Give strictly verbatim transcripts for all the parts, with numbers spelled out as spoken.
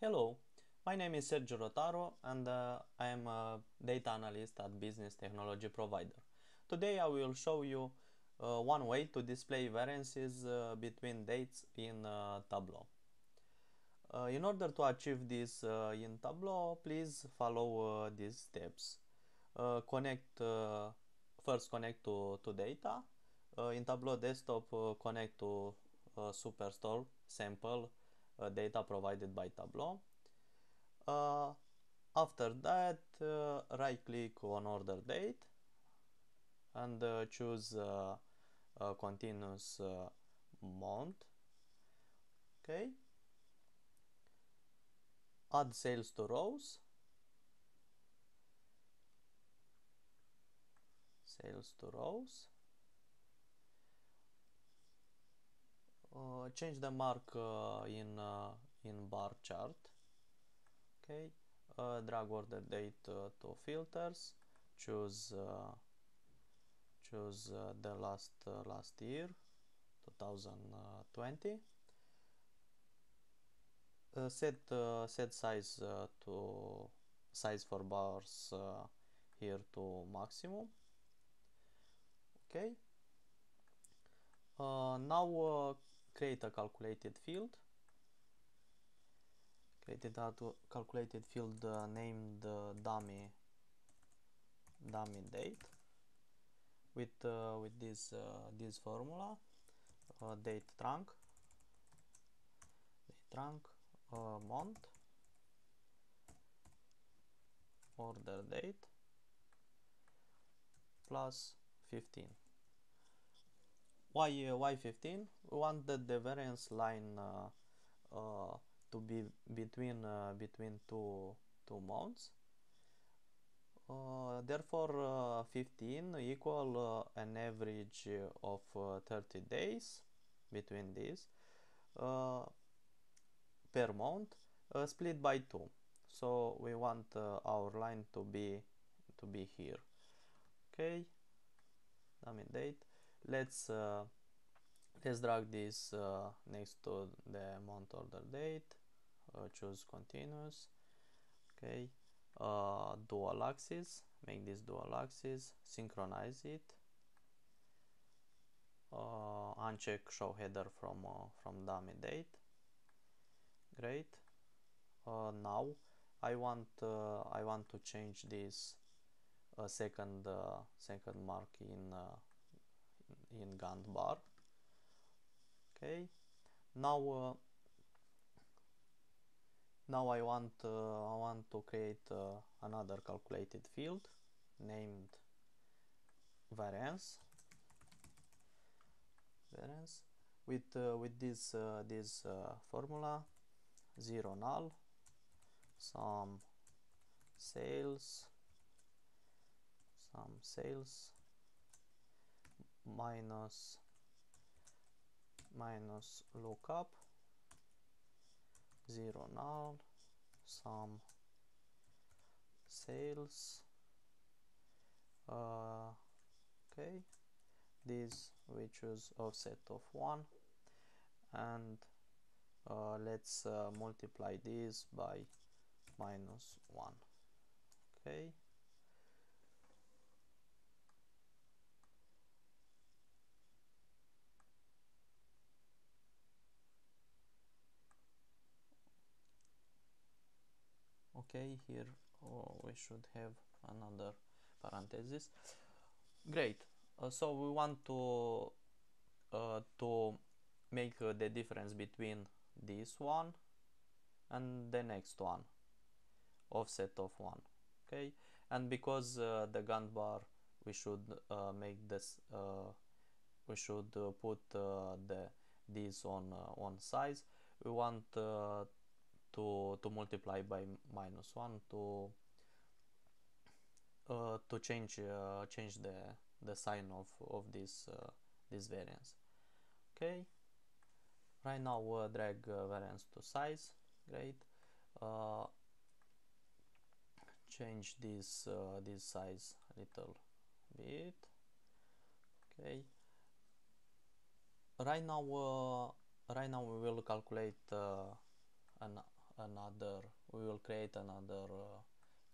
Hello, my name is Sergio Rotaro and uh, I am a data analyst at Business Technology Provider. Today I will show you uh, one way to display variances uh, between dates in uh, Tableau. Uh, in order to achieve this uh, in Tableau, please follow uh, these steps. Uh, connect uh, First connect to, to data. Uh, in Tableau Desktop, uh, connect to uh, Superstore sample Uh, data provided by Tableau. Uh, after that, uh, right click on order date and uh, choose uh, a continuous uh, month. Okay, add sales to rows, sales to rows. Uh, change the mark uh, in uh, in bar chart. Okay, uh, drag order date uh, to filters. Choose uh, choose uh, the last uh, last year, twenty twenty. Uh, set uh, set size uh, to size for bars uh, here to maximum. Okay. Uh, now uh, create a calculated field. Created a calculated field uh, named uh, dummy dummy date with uh, with this uh, this formula uh, date trunk date trunk uh, month order date plus fifteen. Why uh, why fifteen? We wanted the variance line uh, uh, to be between uh, between two two months. Uh, therefore, uh, fifteen equal uh, an average of uh, thirty days between these uh, per month, uh, split by two. So we want uh, our line to be to be here. Okay, dummy date. Let's uh, let's drag this uh, next to the month order date. Uh, choose continuous. Okay. Uh, dual axis. Make this dual axis. Synchronize it. Uh, uncheck show header from uh, from dummy date. Great. Uh, now I want uh, I want to change this uh, second uh, second mark in. Uh, in Gantt bar. Okay, now uh, now I want uh, I want to create uh, another calculated field named variance variance with uh, with this uh, this uh, formula zero null sum sales sum sales minus minus lookup zero null sum sales. Uh, okay, this we choose offset of one, and uh, let's uh, multiply this by minus one. Okay. Okay, here oh, we should have another parenthesis. Great. Uh, so we want to uh, to make uh, the difference between this one and the next one, offset of one. Okay, and because uh, the Gantt bar, we should uh, make this. Uh, we should uh, put uh, the this on uh, on size. We want. Uh, To, to multiply by minus one to uh, to change uh, change the the sign of of this uh, this variance. Okay, right now uh, drag uh, variance to size. Great. Uh, change this uh, this size a little bit. Okay. Right now uh, right now we will calculate Uh, an another, we will create another uh,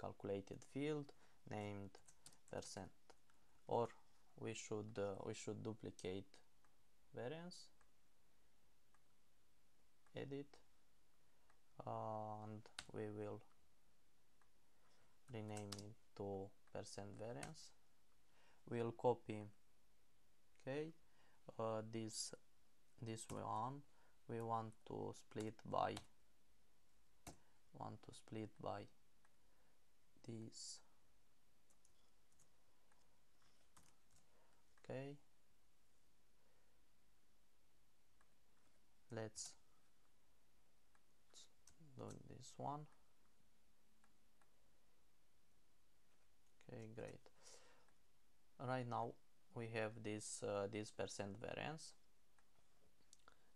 calculated field named percent, or we should uh, we should duplicate variance, edit, uh, and we will rename it to percent variance. We'll copy, okay, uh, this this one we want to split by want to split by this, okay. Let's do this one, okay, great. Right now we have this uh, this percent variance.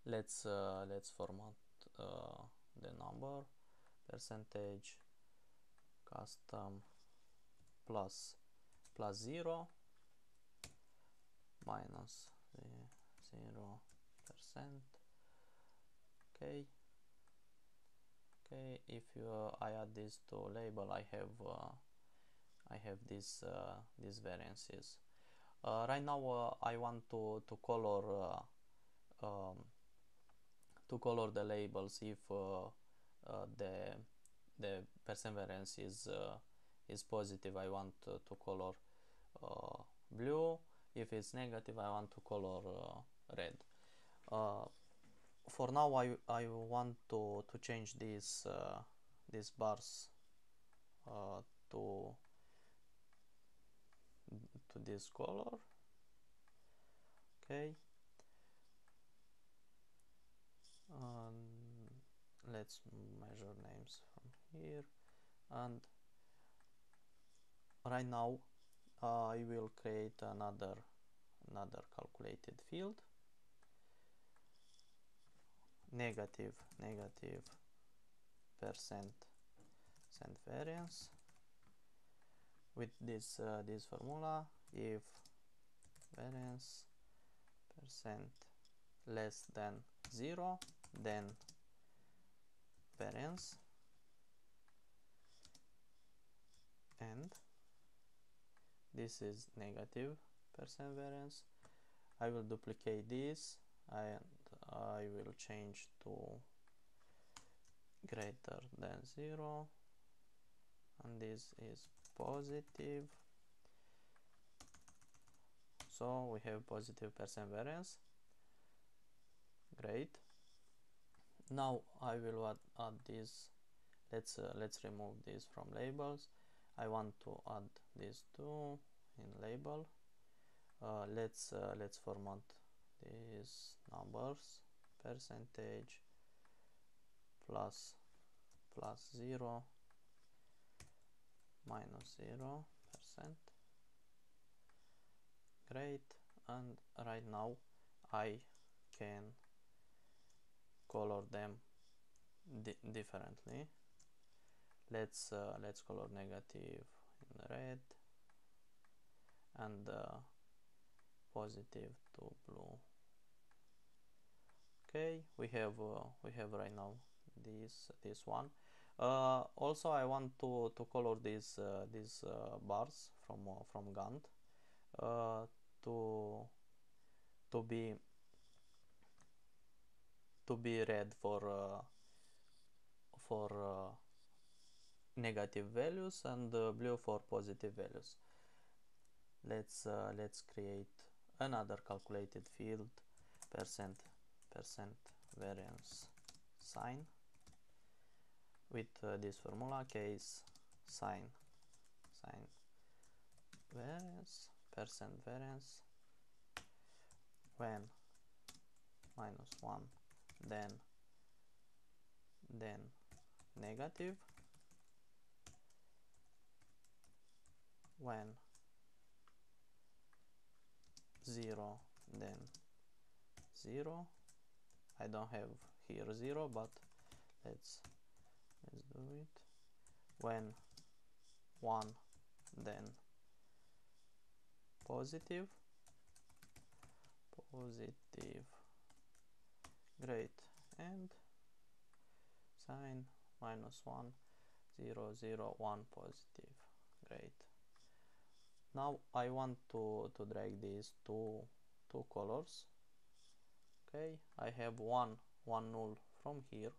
Let's uh, let's format uh, the number percentage custom plus plus zero minus zero percent. Okay. Okay. If you, uh, I add this to label, I have uh, I have this uh, these variances. Uh, right now, uh, I want to to color. Uh, um, To color the labels if uh, uh, the the percent variance is uh, is positive, I want uh, to color uh, blue. If it's negative, I want to color uh, red. Uh, for now, I I want to to change these uh, these bars uh, to to this color. Okay. Um, let's measure names from here, and right now uh, I will create another another calculated field, negative negative percent percent variance, with this uh, this formula: if variance percent less than zero, then variance and this is negative percent variance. I will duplicate this and I will change to greater than zero, and this is positive, so we have positive percent variance. Great. Now I will add, add this. Let's uh, let's remove this from labels. I want to add this too in label. Uh, let's uh, let's format these numbers percentage plus plus zero minus zero percent. Great. And right now I can color them di differently. Let's uh, let's color negative in red and uh, positive to blue. Okay, we have uh, we have right now this this one. Uh, also, I want to to color these uh, these uh, bars from uh, from Gantt uh, to to be to be red for uh, for uh, negative values and uh, blue for positive values. Let's uh, let's create another calculated field, percent percent variance sign, with uh, this formula: case sign sign variance percent variance when minus one, then then negative, when zero, then zero. I don't have here zero, but let's let's do it. When one, then positive positive. Great. And sign minus one, zero, zero, one, positive. Great. Now I want to, to drag these two, two colors. Okay, I have one, one null from here.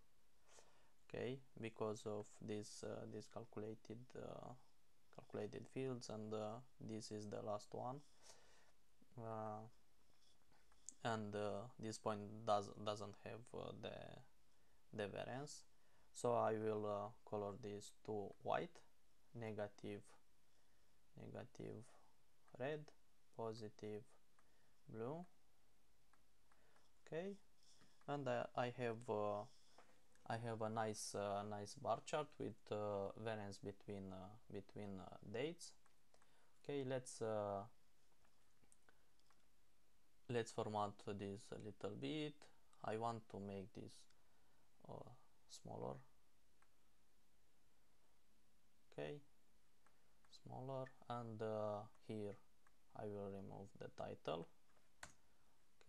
Okay, because of this, uh, this calculated, uh, calculated fields, and uh, this is the last one. Uh, and uh, this point does, doesn't have uh, the, the variance. So I will uh, color this to white, negative, negative red, positive blue. Okay, and uh, I have uh, I have a nice uh, nice bar chart with uh, variance between uh, between uh, dates. Okay, let's uh, let's format this a little bit. I want to make this uh, smaller. Okay, smaller, and uh, here I will remove the title.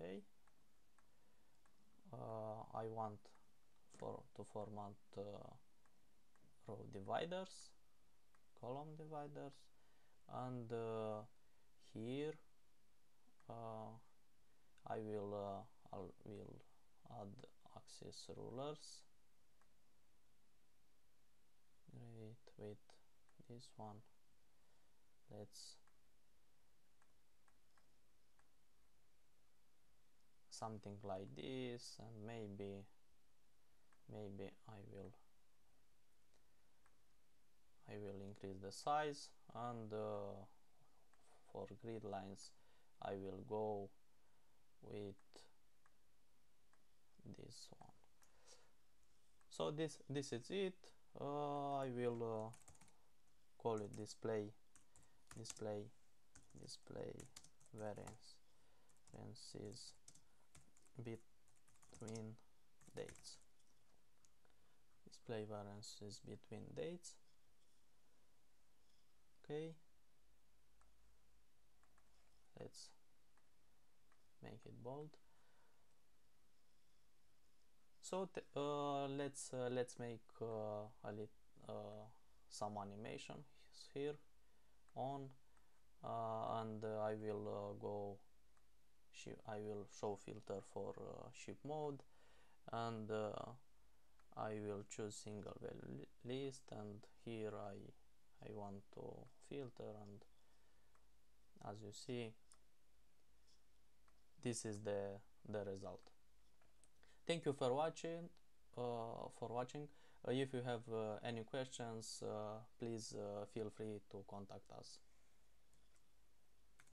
Okay, uh, I want for to format uh, row dividers, column dividers, and uh, here uh, I will uh, I will add axis rulers. Great, with this one, let's something like this, and maybe maybe I will I will increase the size, and uh, for grid lines I will go with this one. So this this is it. Uh, I will uh, call it display display display variance variances between dates. Display variances between dates. Okay, let's make it bold. So uh, let's uh, let's make uh, a lit uh, some animation here on, uh, and uh, I will uh, go. I will show filter for uh, ship mode, and uh, I will choose single value list, and here I I want to filter, and as you see, this is the the result. Thank you for watching. Uh, for watching, uh, if you have uh, any questions, uh, please uh, feel free to contact us.